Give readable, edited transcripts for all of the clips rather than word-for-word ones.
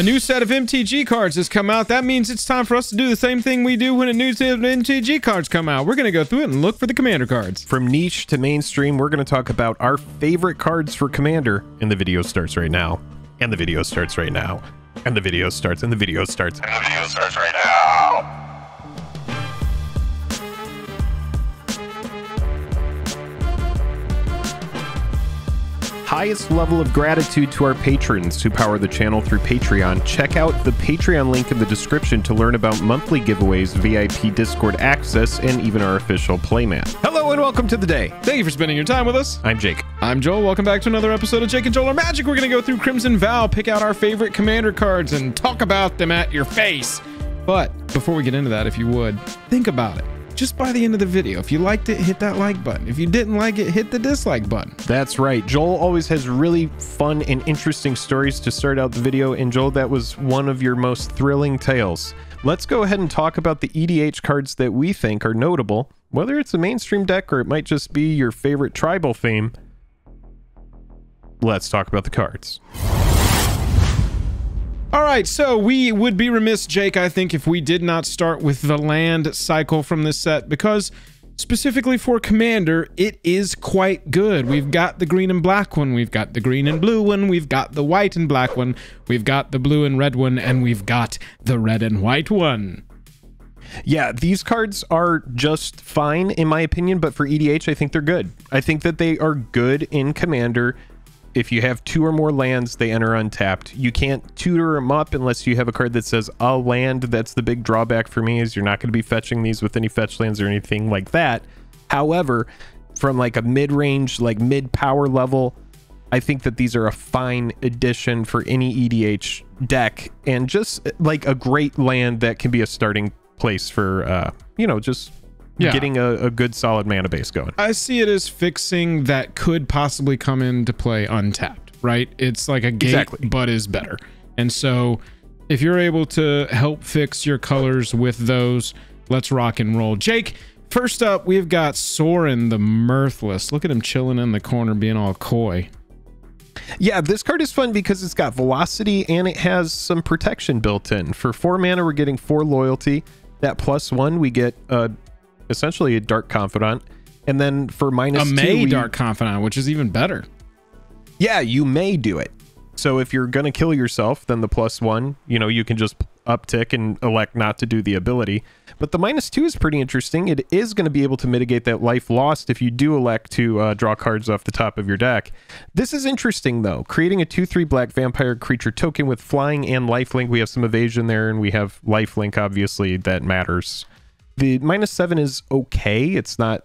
A new set of MTG cards has come out. That means it's time for us to do the same thing we do when a new set of MTG cards come out. We're going to go through it and look for the Commander cards. From niche to mainstream, we're going to talk about our favorite cards for Commander. And the video starts right now. And the video starts right now. And the video starts. And the video starts. And the video starts right now. Highest level of gratitude to our patrons who power the channel through Patreon. Check out the Patreon link in the description to learn about monthly giveaways, VIP Discord access, and even our official playmat. Hello and welcome to the day. Thank you for spending your time with us. I'm Jake. I'm Joel. Welcome back to another episode of Jake and Joel Are Magic. We're going to go through Crimson Vow, pick out our favorite Commander cards, and talk about them at your face. But before we get into that, if you would, think about it. Just by the end of the video, if you liked it, hit that like button. If you didn't like it, hit the dislike button. That's right. Joel always has really fun and interesting stories to start out the video. And Joel, that was one of your most thrilling tales. Let's go ahead and talk about the EDH cards that we think are notable, whether it's a mainstream deck or it might just be your favorite tribal theme. Let's talk about the cards. All right, so we would be remiss, Jake, I think, if we did not start with the land cycle from this set, because specifically for Commander, it is quite good. We've got the green and black one, we've got the green and blue one, we've got the white and black one, we've got the blue and red one, and we've got the red and white one. Yeah, these cards are just fine, in my opinion, but for EDH, I think they're good. I think that they are good in Commander. If you have two or more lands, they enter untapped. You can't tutor them up unless you have a card that says a land. That's the big drawback for me, is you're not going to be fetching these with any fetch lands or anything like that. However, from like a mid-range, like mid-power level, I think that these are a fine addition for any EDH deck, and just like a great land that can be a starting place for, you know, just... Yeah. Getting a good solid mana base going. I see it as fixing that could possibly come into play untapped, right? It's like a gate, exactly. But is better. And so if you're able to help fix your colors with those, let's rock and roll. Jake, first up, we've got Sorin the Mirthless. Look at him chilling in the corner being all coy. Yeah, this card is fun because it's got velocity and it has some protection built in. For 4 mana, we're getting 4 loyalty. That +1, we get... essentially a Dark Confidant, and then for -2 Dark Confidant, which is even better. Yeah, you may do it. So if you're gonna kill yourself, then the +1, you know, you can just uptick and elect not to do the ability. But the -2 is pretty interesting. It is going to be able to mitigate that life lost if you do elect to draw cards off the top of your deck. This is interesting though, creating a 2/3 black vampire creature token with flying and lifelink. We have some evasion there, and we have lifelink, obviously that matters. The -7 is okay. It's not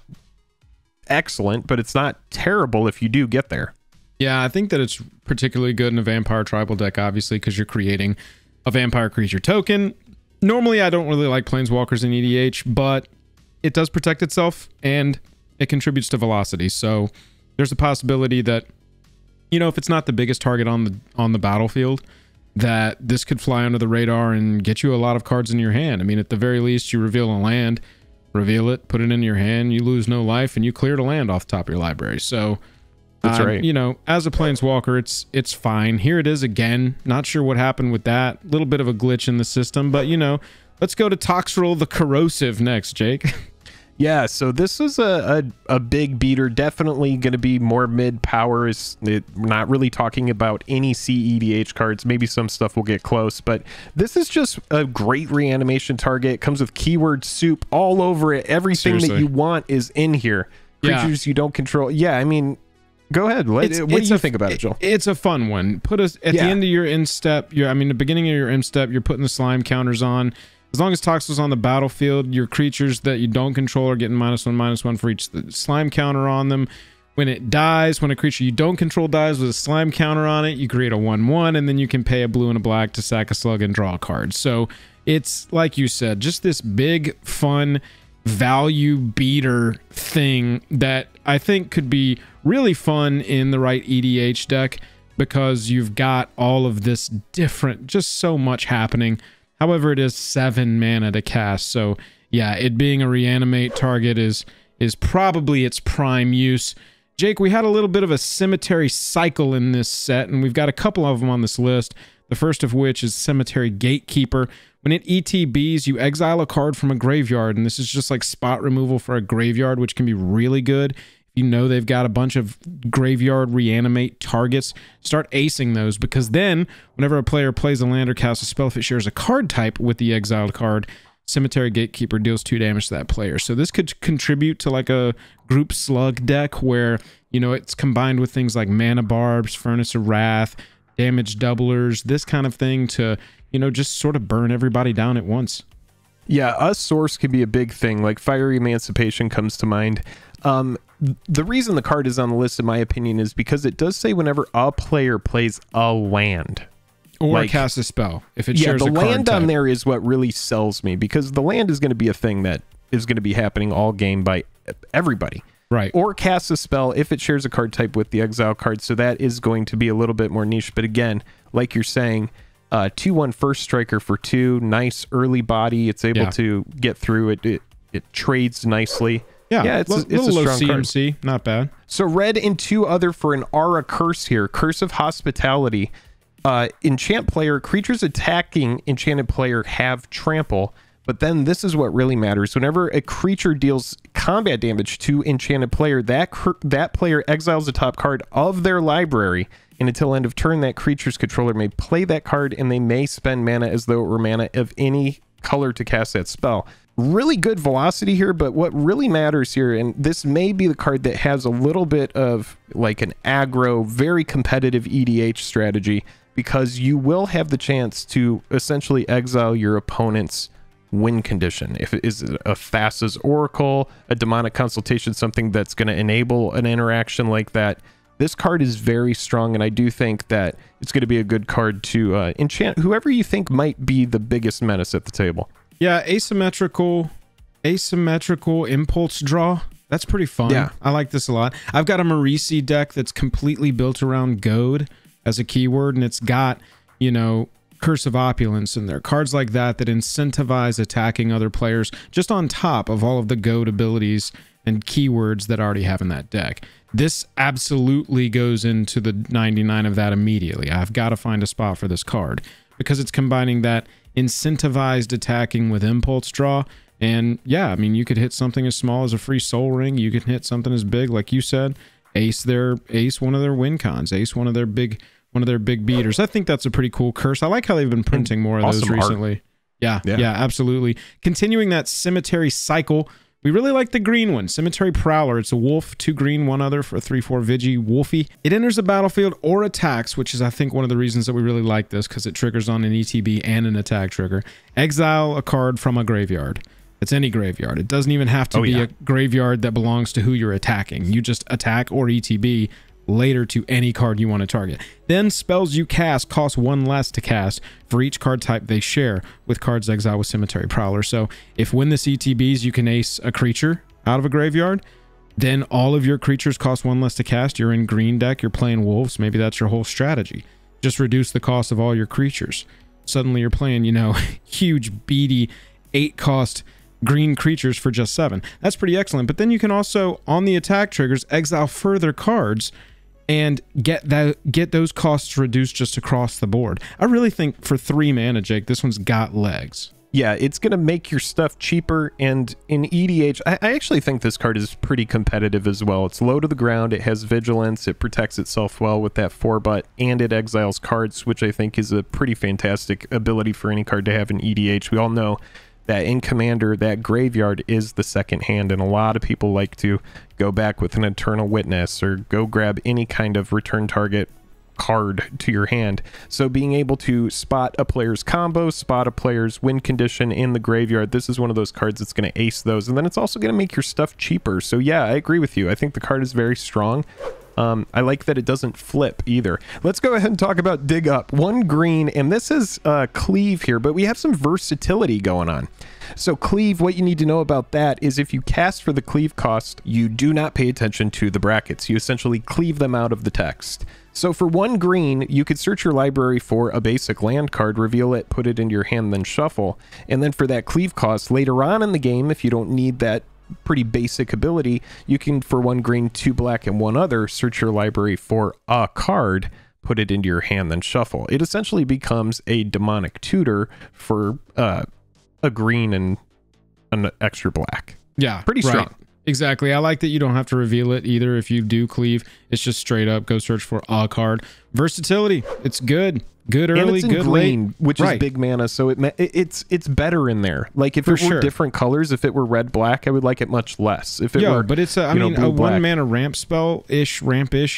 excellent, but it's not terrible if you do get there. Yeah, I think that it's particularly good in a vampire tribal deck, obviously, because you're creating a vampire creature token. Normally, I don't really like planeswalkers in EDH, but it does protect itself, and it contributes to velocity. So there's a possibility that, you know, if it's not the biggest target on the battlefield, that this could fly under the radar and get you a lot of cards in your hand. I mean, at the very least, you reveal a land, reveal it, put it in your hand, you lose no life, and you cleared a land off the top of your library. So, that's right. You know, as a planeswalker, it's fine. Here it is again. Not sure what happened with that. A little bit of a glitch in the system, but you know, let's go to Toxrill the Corrosive next, Jake. Yeah, so this is a big beater, definitely going to be more mid-power. We're not really talking about any CEDH cards. Maybe some stuff will get close, but this is just a great reanimation target. It comes with keyword soup all over it. Everything Seriously. That you want is in here. Creatures you don't control. Yeah, I mean, go ahead. What do you think about it, Joel? It's a fun one. Put us at the end of your end step. The beginning of your end step, you're putting the slime counters on. As long as Toxrill's on the battlefield, your creatures that you don't control are getting -1/-1 for each slime counter on them. When it dies, when a creature you don't control dies with a slime counter on it, you create a 1/1, and then you can pay a blue and a black to sack a slug and draw a card. So it's, like you said, just this big, fun, value beater thing that I think could be really fun in the right EDH deck, because you've got all of this different, just so much happening. However, it is 7 mana to cast, so yeah, it being a reanimate target is probably its prime use. Jake, we had a little bit of a cemetery cycle in this set, and we've got a couple of them on this list. the first of which is Cemetery Gatekeeper. When it ETBs, you exile a card from a graveyard, and this is just like spot removal for a graveyard, which can be really good. If you know they've got a bunch of graveyard reanimate targets, start acing those, because then whenever a player plays a land or casts a spell, if it shares a card type with the exiled card, Cemetery Gatekeeper deals 2 damage to that player. So this could contribute to like a group slug deck where, you know, it's combined with things like Mana Barbs, Furnace of Wrath, damage doublers, this kind of thing to, you know, just sort of burn everybody down at once. Yeah, a source could be a big thing. Like Fiery Emancipation comes to mind. The reason the card is on the list, in my opinion, is because it does say whenever a player plays a land, or like, cast a spell, if it shares a card type. Yeah, the land on there is what really sells me, because the land is going to be a thing that is going to be happening all game by everybody. Right. Or cast a spell if it shares a card type with the exile card, so that is going to be a little bit more niche. But again, like you're saying, 2-1 first striker for 2, nice early body. It's able to get through it. It trades nicely. Yeah, it's a low CMC card. Not bad. So red and 2 other for an Aura Curse here. Curse of Hospitality. Enchant player, creatures attacking enchanted player have trample, but then this is what really matters. Whenever a creature deals combat damage to enchanted player, that player exiles the top card of their library, and until end of turn, that creature's controller may play that card, and they may spend mana as though it were mana of any color to cast that spell. Really good velocity here, but what really matters here, and this may be the card that has a little bit of like an aggro, very competitive EDH strategy, because you will have the chance to essentially exile your opponent's win condition. If it is a Thassa's Oracle, a Demonic Consultation, something that's going to enable an interaction like that, this card is very strong, and I do think that it's going to be a good card to enchant whoever you think might be the biggest menace at the table. Yeah, asymmetrical impulse draw. That's pretty fun. Yeah. I like this a lot. I've got a Marisi deck that's completely built around goad as a keyword, and it's got, you know, Curse of Opulence in there. Cards like that that incentivize attacking other players just on top of all of the goad abilities and keywords that I already have in that deck. This absolutely goes into the 99 of that immediately. I've got to find a spot for this card, because it's combining that incentivized attacking with impulse draw. And yeah, I mean, you could hit something as small as a free soul ring. You can hit something as big, like you said, ace one of their win cons, ace one of their big beaters. I think that's a pretty cool curse. I like how they've been printing more of those recently. Art. Yeah, absolutely. Continuing that cemetery cycle, we really like the green one, Cemetery Prowler. It's a wolf, 2 green, 1 other for a 3/4 Vigi Wolfie. It enters the battlefield or attacks, which is, I think, one of the reasons that we really like this, because it triggers on an ETB and an attack trigger. Exile a card from a graveyard. It's any graveyard. It doesn't even have to be a graveyard that belongs to who you're attacking. You just attack or ETB later to any card you want to target. Then spells you cast cost 1 less to cast for each card type they share with cards exiled with Cemetery Prowler. So if when this ETBs, you can ace a creature out of a graveyard, then all of your creatures cost 1 less to cast. You're in green deck, you're playing wolves, maybe that's your whole strategy. Just reduce the cost of all your creatures. Suddenly you're playing, you know, huge beady 8 cost green creatures for just 7. That's pretty excellent. But then you can also, on the attack triggers, exile further cards and get those costs reduced just across the board. I really think for 3 mana, Jake, this one's got legs. Yeah, it's going to make your stuff cheaper, and in EDH, I actually think this card is pretty competitive as well. It's low to the ground, it has vigilance, it protects itself well with that 4-but, and it exiles cards, which I think is a pretty fantastic ability for any card to have in EDH. We all know that in Commander, that graveyard is the second hand, and a lot of people like to go back with an Eternal Witness or go grab any kind of return target card to your hand. So being able to spot a player's combo, spot a player's win condition in the graveyard, this is one of those cards that's going to ace those, and then it's also going to make your stuff cheaper. So yeah, I agree with you. I think the card is very strong. I like that it doesn't flip either. Let's go ahead and talk about Dig Up. 1 green, and this is Cleave here, but we have some versatility going on. So Cleave, what you need to know about that is if you cast for the Cleave cost, you do not pay attention to the brackets. You essentially cleave them out of the text. So for 1 green, you could search your library for a basic land card, reveal it, put it into your hand, then shuffle. And then for that Cleave cost, later on in the game, if you don't need that pretty basic ability, you can for 1 green, 2 black, and 1 other search your library for a card, put it into your hand, then shuffle. It essentially becomes a Demonic Tutor for a green and an extra black. Yeah, pretty strong. Right. Exactly. I like that you don't have to reveal it either. If you do cleave, it's just straight up go search for a card. Versatility. It's good. Good early, and it's in good green, late, which is big mana, so it's better in there. Like if it were different colors, if it were red black, I would like it much less. If it were, but it's a one mana ramp spell ish,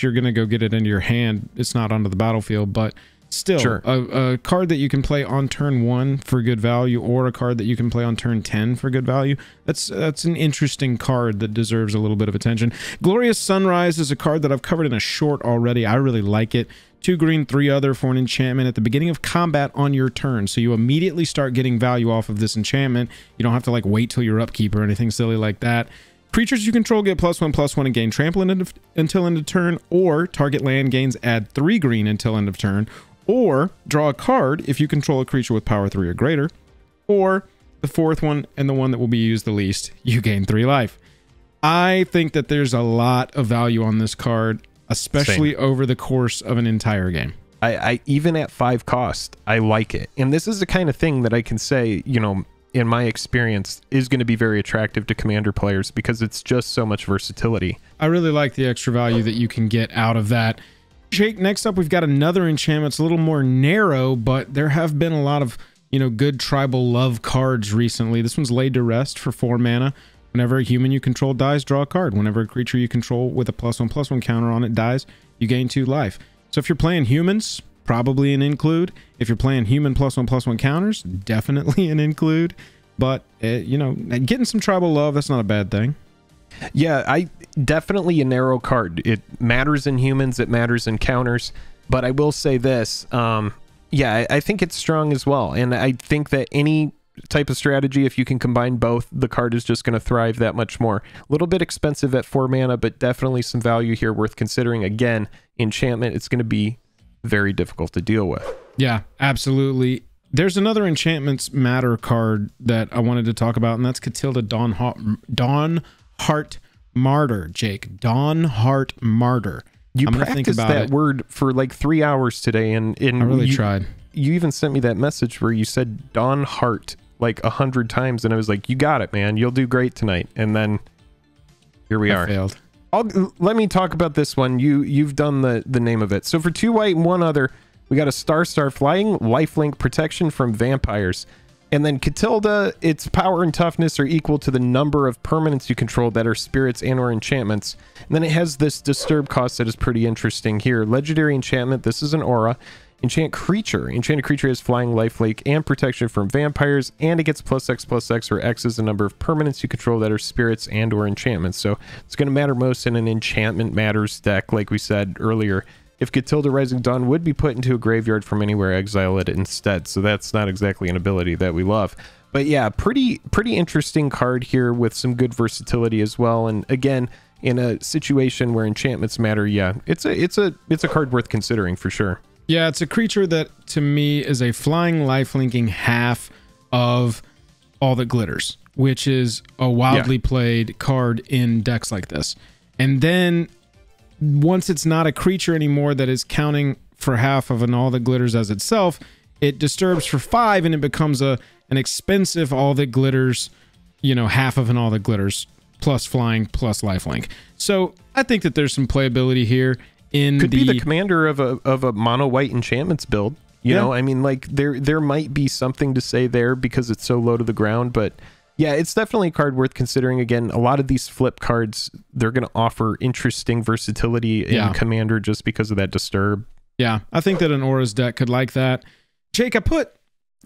You're gonna go get it into your hand. It's not onto the battlefield, but still a card that you can play on turn 1 for good value, or a card that you can play on turn 10 for good value. That's an interesting card that deserves a little bit of attention. Glorious Sunrise is a card that I've covered in a short already. I really like it. 2 green, 3 other for an enchantment at the beginning of combat on your turn. So you immediately start getting value off of this enchantment. You don't have to like wait till your upkeep or anything silly like that. Creatures you control get +1/+1 and gain trample until end of turn, or target land gains add 3 green until end of turn, or draw a card if you control a creature with power 3 or greater, or the fourth one and the one that will be used the least, you gain 3 life. I think that there's a lot of value on this card, especially over the course of an entire game. I even at 5 cost, I like it. And this is the kind of thing that I can say, you know, in my experience, is going to be very attractive to Commander players because it's just so much versatility. I really like the extra value that you can get out of that. Jake, next up, we've got another enchantment. It's a little more narrow, but there have been a lot of, you know, good tribal love cards recently. This one's Laid to Rest for 4 mana. Whenever a human you control dies, draw a card. Whenever a creature you control with a +1/+1 counter on it dies, you gain 2 life. So if you're playing humans, probably an include. If you're playing human +1/+1 counters, definitely an include. But, you know, getting some tribal love, that's not a bad thing. Yeah, I definitely a narrow card. It matters in humans, it matters in counters, but I will say this, yeah, I think it's strong as well, and I think that any type of strategy, if you can combine both, the card is just going to thrive that much more. A little bit expensive at 4 mana, but definitely some value here worth considering. Again, enchantment, it's going to be very difficult to deal with. Yeah, absolutely. There's another Enchantments Matter card that I wanted to talk about, and that's Katilda Dawnhart Martyr. Jake, Dawnhart Martyr. You practiced that word for like 3 hours today, and I really tried. You even sent me that message where you said Dawnhart like 100 times, and I was like, "You got it, man. You'll do great tonight." And then here we are. Failed. Let me talk about this one. You've done the name of it. So for 2 white and 1 other, we got a star flying lifelink protection from vampires. And then Katilda, its power and toughness are equal to the number of permanents you control that are spirits and or enchantments. And then it has this disturb cost that is pretty interesting here. Legendary enchantment, this is an aura. Enchant creature. Enchanted creature has flying, lifelink, and protection from vampires, and it gets +X/+X, where X is the number of permanents you control that are spirits and or enchantments. So it's going to matter most in an Enchantment Matters deck, like we said earlier. If Katilda Rising Dawn would be put into a graveyard from anywhere, exile it instead. So that's not exactly an ability that we love. But yeah, pretty interesting card here with some good versatility as well. And again, in a situation where enchantments matter, yeah, it's a card worth considering for sure. Yeah, it's a creature that to me is a flying lifelinking half of All That Glitters, which is a wildly played card in decks like this. And then once it's not a creature anymore that is counting for half of an All That Glitters as itself, it disturbs for 5, and it becomes an expensive All That Glitters, you know, half of an All That Glitters, plus flying, plus lifelink. So I think that there's some playability here. Could be the commander of a mono white enchantments build. You know, I mean, like there might be something to say there because it's so low to the ground, but yeah, it's definitely a card worth considering. Again, a lot of these flip cards, they're going to offer interesting versatility in Commander just because of that disturb. Yeah, I think that an Aura's deck could like that. Jake, I put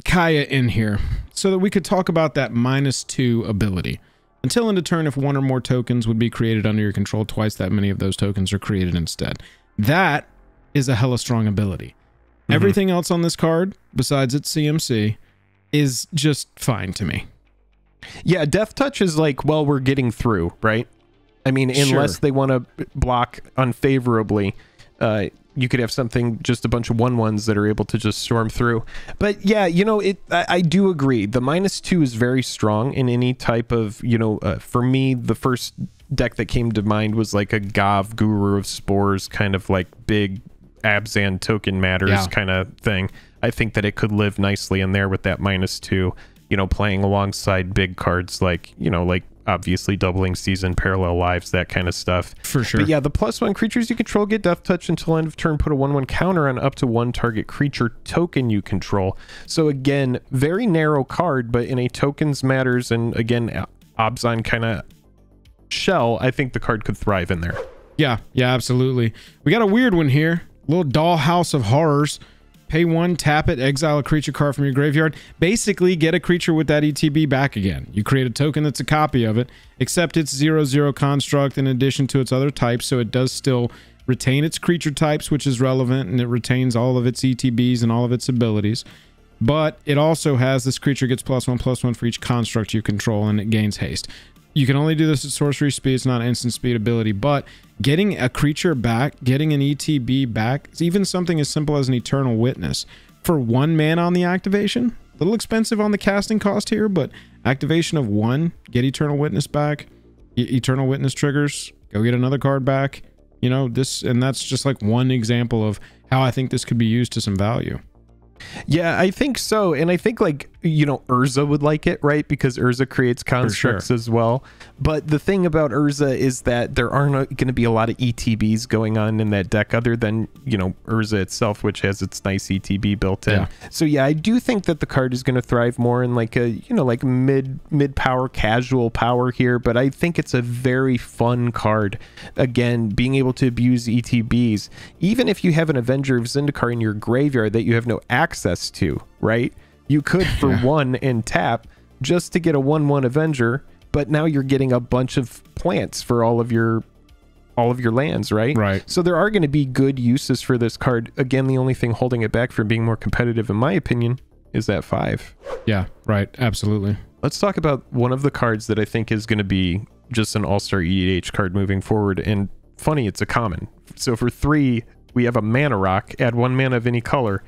Kaya in here so that we could talk about that -2 ability. Until end of turn, if 1 or more tokens would be created under your control, twice that many of those tokens are created instead. That is a hella strong ability. Mm-hmm. Everything else on this card, besides its CMC, is just fine to me. Yeah, Death Touch is like, well, we're getting through, right? I mean, unless they want to block unfavorably, you could have something, just a bunch of 1/1s that are able to just storm through. But yeah, you know, I do agree. The -2 is very strong in any type of, you know, for me, the first deck that came to mind was like a Gavsonic Guru of Spores, kind of like big Abzan token matters kind of thing. I think that it could live nicely in there with that -2, you know, playing alongside big cards like, you know, like obviously Doubling Season, Parallel Lives, that kind of stuff. For sure. But yeah, the +1 creatures you control get Death Touch until end of turn. Put a 1/1 counter on up to one target creature token you control. So again, very narrow card, but in a tokens matters and again Abzan kind of shell, I think the card could thrive in there. Yeah, yeah, absolutely. We got a weird one here. Little Dollhouse of Horrors. Pay 1, tap it, exile a creature card from your graveyard. Basically, get a creature with that ETB back again. You create a token that's a copy of it, except it's 0/0 construct in addition to its other types, so it does still retain its creature types, which is relevant, and it retains all of its ETBs and all of its abilities. But it also has this creature gets +1/+1 for each construct you control, and it gains haste. You can only do this at sorcery speed. It's not an instant speed ability, but getting a creature back, getting an ETB back, even something as simple as an Eternal Witness for 1 mana on the activation. A little expensive on the casting cost here, but activation of 1, get Eternal Witness back. Eternal Witness triggers, go get another card back. You know, this, and that's just like one example of how I think this could be used to some value. Yeah, I think so. And I think, like, you know, Urza would like it, right? Because Urza creates constructs as well. But the thing about Urza is that there aren't going to be a lot of ETBs going on in that deck other than, you know, Urza itself, which has its nice ETB built in. Yeah. So, yeah, I do think that the card is going to thrive more in, like, a, you know, like mid-power, casual power here. But I think it's a very fun card. Again, being able to abuse ETBs, even if you have an Avenger of Zendikar in your graveyard that you have no access to, right? You could for 1 and tap just to get a 1/1 Avenger, but now you're getting a bunch of plants for all of your lands, right? Right. So there are going to be good uses for this card. Again, the only thing holding it back from being more competitive, in my opinion, is that 5. Yeah, right. Absolutely. Let's talk about one of the cards that I think is going to be just an all-star EDH card moving forward. And funny, it's a common. So for 3, we have a Mana Rock. Add 1 mana of any color.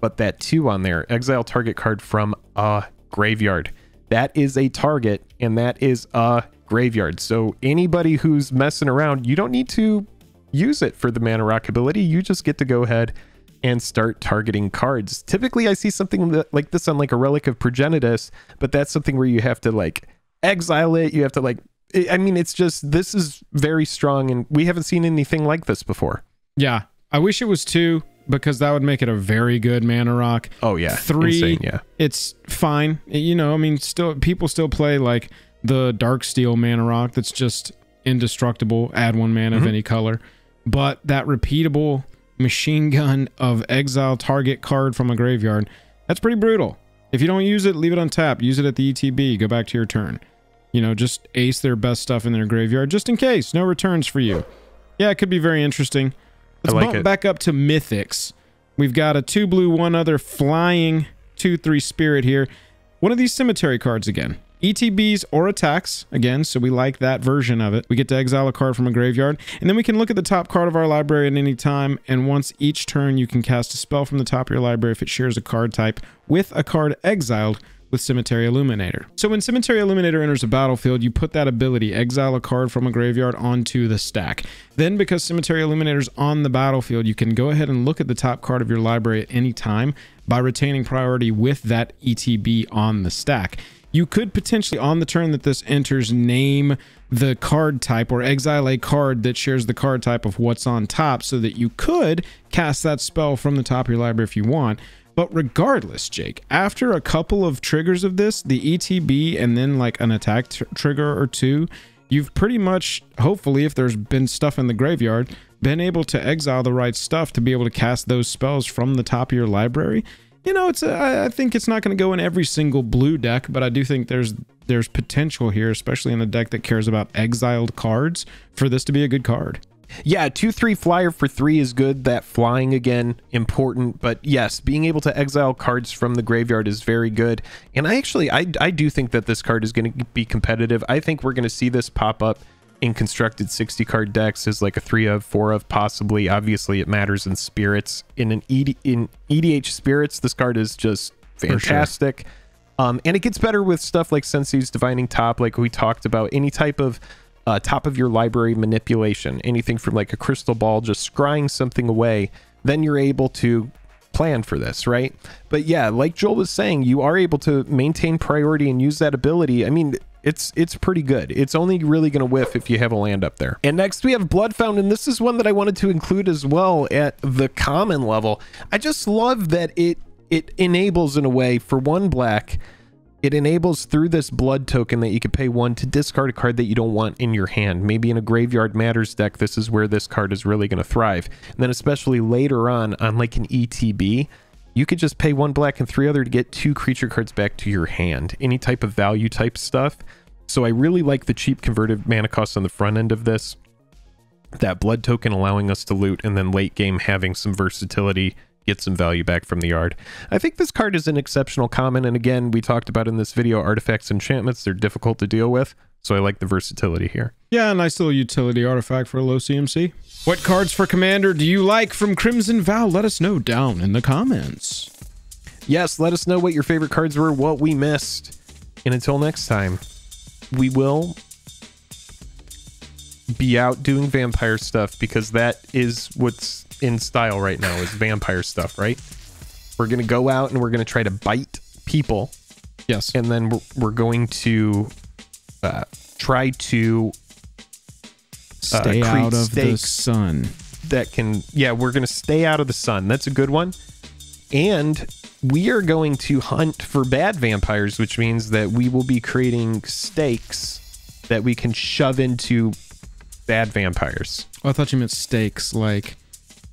But that 2 on there, exile target card from a graveyard. That is a target, and that is a graveyard. So anybody who's messing around, you don't need to use it for the Mana Rock ability. You just get to go ahead and start targeting cards. Typically, I see something that, like this on like a Relic of Progenitus, but that's something where you have to like exile it. You have to like, I mean, it's just, this is very strong, and we haven't seen anything like this before. Yeah, I wish it was 2. Because that would make it a very good Mana Rock. Oh, yeah. 3, insane, yeah. It's fine. You know, I mean, still people still play like the Darksteel Mana Rock that's just indestructible, add 1 mana of any color. But that repeatable machine gun of exile target card from a graveyard, that's pretty brutal. If you don't use it, leave it on tap. Use it at the ETB. Go back to your turn. You know, just ace their best stuff in their graveyard just in case. No returns for you. Yeah, it could be very interesting. Let's bump it back up to Mythics. We've got a 2 blue, 1 other flying 2/3 spirit here. One of these cemetery cards again. ETBs or attacks again, so we like that version of it. We get to exile a card from a graveyard, and then we can look at the top card of our library at any time, and once each turn you can cast a spell from the top of your library if it shares a card type with a card exiled with Cemetery Illuminator. So when Cemetery Illuminator enters the battlefield, you put that ability, exile a card from a graveyard, onto the stack. Then because Cemetery Illuminator's on the battlefield, you can go ahead and look at the top card of your library at any time by retaining priority with that ETB on the stack. You could potentially, on the turn that this enters, name the card type or exile a card that shares the card type of what's on top so that you could cast that spell from the top of your library if you want. But regardless, Jake, after a couple of triggers of this, the ETB and then like an attack trigger or 2, you've pretty much, hopefully, if there's been stuff in the graveyard, been able to exile the right stuff to be able to cast those spells from the top of your library. You know, it's I think it's not going to go in every single blue deck, but I do think there's potential here, especially in a deck that cares about exiled cards, for this to be a good card. Yeah, 2/3 flyer for 3 is good. That flying again, important. But yes, being able to exile cards from the graveyard is very good. And I actually, I do think that this card is going to be competitive. I think we're going to see this pop up in constructed 60-card decks as like a 3 of, 4 of possibly. Obviously, it matters in spirits. In EDH spirits, this card is just fantastic. Sure. And it gets better with stuff like Sensei's Divining Top, like we talked about. Any type of top of your library manipulation, anything from like a crystal ball, just scrying something away then you're able to plan for this, right? But yeah, like Joel was saying, you are able to maintain priority and use that ability. I mean, it's pretty good. It's only really going to whiff if you have a land up there. And next we have Blood Fountain. This is one that I wanted to include as well at the common level. I just love that it enables, in a way, for 1 black, it enables through this blood token that you could pay 1 to discard a card that you don't want in your hand. Maybe in a Graveyard Matters deck, this is where this card is really going to thrive. And then especially later on like an ETB, you could just pay 1 black and 3 other to get 2 creature cards back to your hand. Any type of value type stuff. So I really like the cheap converted mana cost on the front end of this. That blood token allowing us to loot, and then late game having some versatility, get some value back from the yard. I think this card is an exceptional common, and again, we talked about in this video, artifacts, enchantments, they're difficult to deal with, so I like the versatility here. Yeah, a nice little utility artifact for a low CMC. What cards for Commander do you like from Crimson Vow? Let us know down in the comments. Yes, let us know what your favorite cards were, what we missed, and until next time, we will be out doing vampire stuff, because that is what's in style right now, is vampire stuff, right? We're gonna go out and we're gonna try to bite people. Yes. And then we're going to try to stay out of the sun. That can, yeah, we're gonna stay out of the sun. That's a good one. And we are going to hunt for bad vampires, which means that we will be creating stakes that we can shove into bad vampires. Oh, I thought you meant stakes like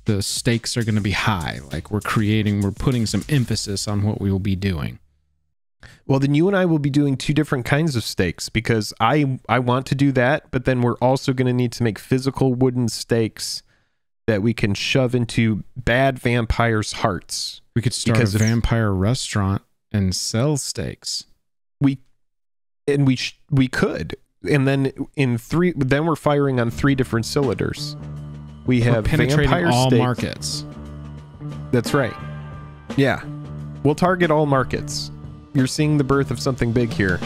the stakes are going to be high, like we're putting some emphasis on what we will be doing. Well, then you and I will be doing 2 different kinds of stakes, because I want to do that, but then we're also going to need to make physical wooden stakes that we can shove into bad vampires' hearts. We could start a vampire restaurant and sell stakes. We could. And then then we're firing on 3 different cylinders. We have vampire all stakes. Markets. That's right. Yeah. We'll target all markets. You're seeing the birth of something big here.